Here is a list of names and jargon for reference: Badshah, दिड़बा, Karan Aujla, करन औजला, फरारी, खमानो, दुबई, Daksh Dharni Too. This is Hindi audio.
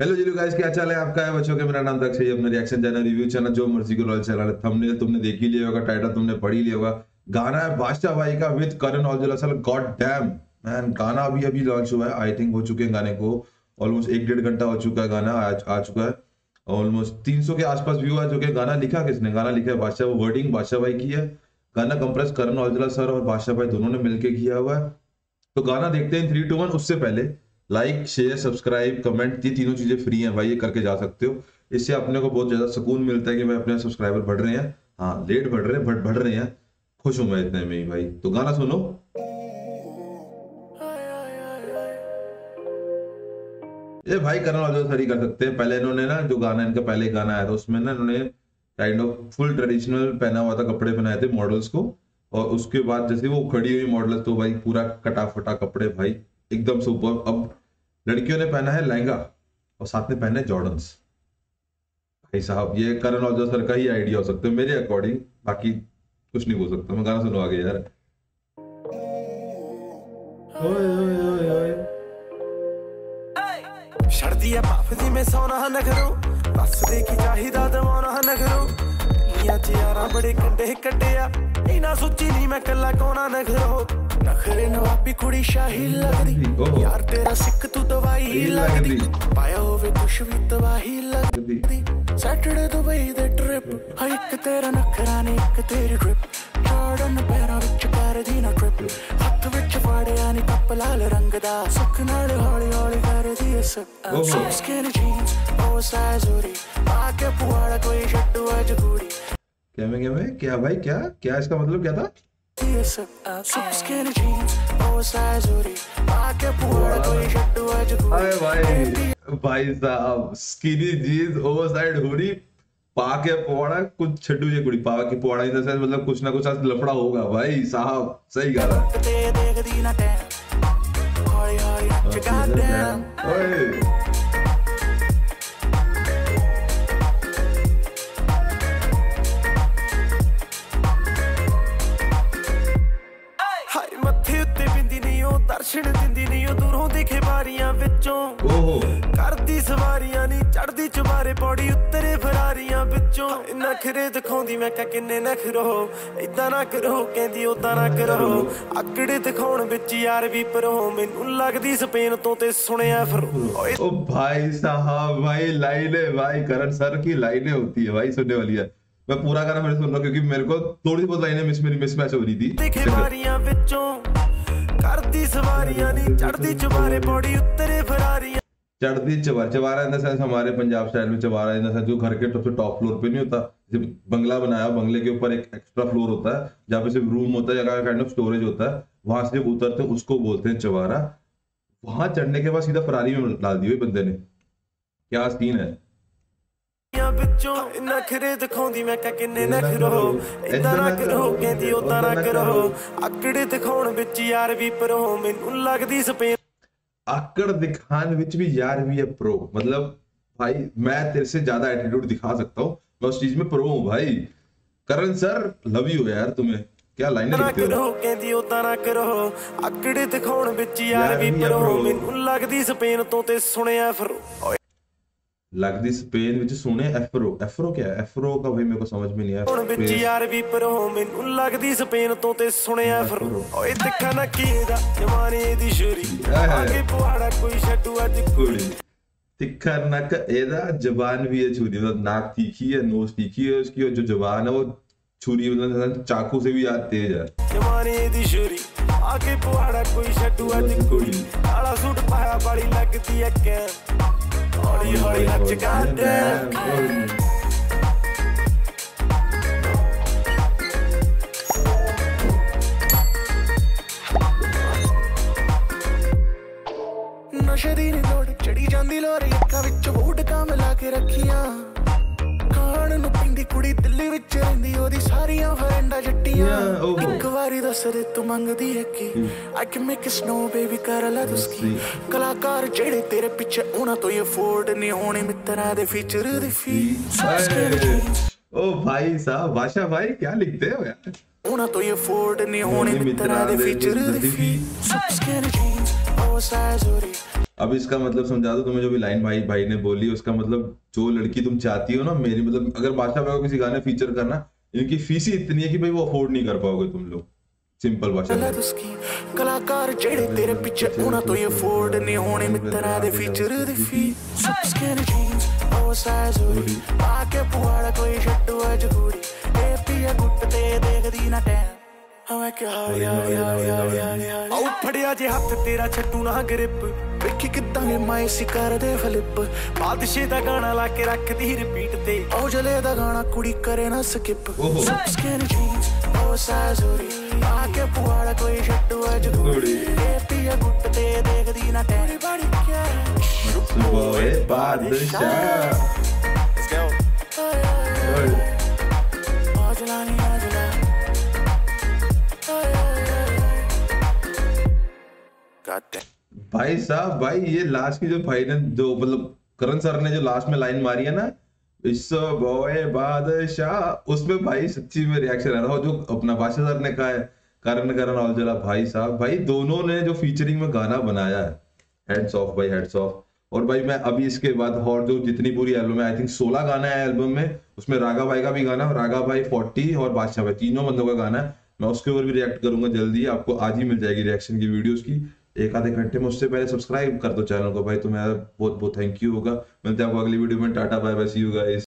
हेलो जी गाइस, क्या चाल है आपका है बच्चों के। मेरा नाम दक्ष है, अपने रिएक्शन चैनल, रिव्यू चैनल, जो मर्जी को लॉल चैनल। थंबनेल तुमने देख ही लिया होगा, टाइटल तुमने पढ़ ही लिया होगा। गाना है बादशाह भाई का with करन औजला sir, god damn man. गाना अभी अभी लॉन्च हुआ है, आई थिंक हो चुके हैं गाने को ऑलमोस्ट 1-1.5 घंटा हो चुका है। गाना आ चुका है, ऑलमोस्ट 300 के आसपास व्यू आ चुके। गाना लिखा किसने? गाना लिखा है बादशाह। वो वर्डिंग बादशाह भाई की है, गाना कंप्रेस करन औजला सर और बादशाह भाई दोनों ने मिलकर किया हुआ है। तो गाना देखते हैं 3, 2, 1। उससे पहले लाइक, शेयर, सब्सक्राइब, कमेंट, ये तीनों चीजें फ्री हैं भाई, ये करके जा सकते हो। इससे अपने को बहुत ज्यादा सुकून मिलता है कि भाई अपने सब्सक्राइबर बढ़ रहे हैं। हाँ, लेट बढ़ रहे हैं बट बढ़ रहे हैं, खुश हूं मैं इतने में ही भाई। तो गाना सुनो। ये भाई करन औजला सर ही कर सकते हैं। पहले इन्होंने ना जो गाना, इनका पहले गाना आया था उसमें ना इन्होंने काइंड ऑफ फुल ट्रेडिशनल पहना हुआ था, कपड़े पहनाए थे मॉडल्स को। और उसके बाद जैसे वो खड़ी हुई मॉडल तो भाई पूरा कटाफटा कपड़े भाई एकदम सुपर। अब लड़कियों ने पहना है लहंगा और साथ में पहने जॉर्डन्स। भाई साहब, ये करन औजला सर का ही आइडिया हो सकता है मेरे अकॉर्डिंग, बाकी कुछ नहीं बोल सकता मैं। गाना सुनो आगे यार। ओए ओए ओए ओए शर्दी या पाफदी में सोना न करो, बसरे की चाहिदा दवाना न करो। या जियारा बड़े कंडे कटिया इना सोची नहीं मैं कल्ला कोना न करो। नखरे नवाबी कुड़ी शाही लगदी, यार तेरा सिक तू दवाई लगदी, पाया होवे खुश भी तबाही लगदी। सैटरडे दुबई दे ट्रिप, हाइक तेरा नखरा ने एक तेरी ग्रिप, जॉर्डन पैरा विच कर दी ना ट्रिप, हत्थ विच फाड़िया नी कप लाल रंग दा, सुख नाल हौली हौली कर दी सब। स्किन जीन्स ओवरसाइज हुडी, आके पुआड़ा कोई छड्डू अज गुड़ी। क्या भाई क्या इसका मतलब क्या था? अरे भाई साहब, स्किनी जीन्स ओवरसाइज हुडी, पाके पोड़ा कुछ छड्डू ये कुड़ी, पाके पोड़ा इन द सेंस मतलब कुछ ना कुछ आज लफड़ा होगा। भाई साहब सही गा रहा। करन सर की लाइनें होती है भाई, सुनने वाली है। मैं पूरा गाना फिर सुन रहा हूँ क्योंकि मेरे को थोड़ी बहुत लाइनें मिसमैच हो रही थी। चढ़दी चबारे पौड़ी उत्तरे फरारियां, चढ़दी चबारा इन द सेंस हमारे पंजाब स्टाइल में चबारा इन द सेंस जो घर के सबसे टॉप फ्लोर पे नहीं होता, जब बंगला बनाया, बंगले के ऊपर एक एक्स्ट्रा फ्लोर होता है जहाँ पे सिर्फ रूम होता है, काइंड ऑफ स्टोरेज होता है, वहां से जब उतरते हैं उसको बोलते हैं चबारा। वहां चढ़ने के बाद सीधा फरारी में डाल दी हुई बंदे ने, क्या सीन है। आकड़ दिखान विच भी यार भी है प्रो, मतलब भाई मैं तेरे से ज्यादा एटीट्यूड दिखा सकता हूँ, मैं उस चीज में प्रो हूँ भाई। करन सर लव यू यार, तुम्हें क्या लाइन है। लगदी स्पेन विच सोने एफ्रो, एफ्रो क्या है? एफ्रो का भाई मेरे को समझ में नहीं आया। तिखा नक एदा जबान भी है छुरी, मतलब नाक तीखी है, नोज तीखी है उसकी, और जो जबान है वो छुरी मतलब चाकू से भी याद तेज है। नशे दी लोड़ चढ़ी जांदी लोरे, अक्खां विच वोडका मिला के रखियां, खाण नूं पिंदी कुड़ी दिल्ली विच रहिंदी, ओदी सारियां फरेंडा जट्टियां। इक वारी दस दे तू मंगदी है कि I can make it snow baby, कर ला तू स्की, कलाकार जेड़े तेरे पीछे उना तो ये फोर्ड नहीं होने मित्रा दे फीचर दी फी। ओ भाई साहब, बादशाह भाई क्या लिखते हो यार। उना तो ये फोर्ड नहीं होने मित्रा दे फीचर दी फी। अब इसका मतलब समझा दो तुम्हें, जो भी लाइन भाई ने बोली उसका मतलब जो लड़की तुम चाहती हो ना मेरी, मतलब अगर बादशाह भाई को किसी गाने फीचर करना, इनकी फीस ही इतनी है कि भाई वो अफोर्ड नहीं कर पाओगे तुम लोग। सिंपल भाषा में कलाकार जेड़े तेरे पीछे होना तो ये अफोर्ड नहीं होने मित्रा दे फीचर दे फी सबस्क्राइब जींस और साइज होरी आके पुआड़ा कोई शट्टू आज गुड़ी एपी या गुट ते देखदी ना टैन हवा के हाया आउट फड़िया जे हाथ तेरा छट्टू ना ग्रिप ਵੇਖੀ ਕਿੱਦਾਂ ਇਹ ਮਾਈ ਸਿਕਾਰ ਦੇ ਫਲਿਪ ਬਾਦਸ਼ਾਹ ਦਾ ਗਾਣਾ ਲਾ ਕੇ ਰੱਖਦੀ ਰਿਪੀਟ ਤੇ ਔਜਲੇ ਦਾ ਗਾਣਾ ਕੁੜੀ ਕਰੇ ਨਾ ਸਕਿਪ ਸਕਿਨ ਜੀਨਸ ਉਹ ਸਾਜ਼ੂਰੀ ਆ ਕੇ ਪੁਆੜਾ ਕੋਈ ਛੱਡੂ ਅੱਜ ਕੁੜੀ ਪੀਆ ਗੁੱਟ ਤੇ ਦੇਖਦੀ ਨਾ ਤੇਰੀ ਬੜੀ ਕਿਆ ਸੁਭਾਏ ਬਾਦਸ਼ਾਹ ਔਜਲਾ ਨਹੀਂ ਔਜਲਾ ਕੱਟ भाई साहब भाई ये लास्ट की जो फाइनल जो मतलब करण सर ने जो लास्ट में लाइन मारी है ना बॉय बादशाह, उसमें भाई सच्ची में रिएक्शन आ रहा हो। जो अपना बादशाह सर ने कहा है करण औजला भाई साहब, भाई दोनों ने जो फीचरिंग में गाना बनाया है हेड्स ऑफ भाई हेड्स ऑफ। और भाई मैं अभी इसके बाद और जो जितनी पूरी एल्बम है आई थिंक 16 गाना है एल्बम में, उसमें राघव भाई का भी गाना, राघव भाई 40 और बादशाह भाई तीनों बंदों का गाना है। मैं उसके ऊपर भी रिएक्ट करूंगा जल्दी, आपको आज ही मिल जाएगी रिएक्शन की वीडियोज की एक आधे घंटे में। उससे पहले सब्सक्राइब कर दो चैनल को भाई, तुम्हें बहुत बहुत थैंक यू होगा। मिलते हैं आपको अगली वीडियो में, tata bye bye see you guys.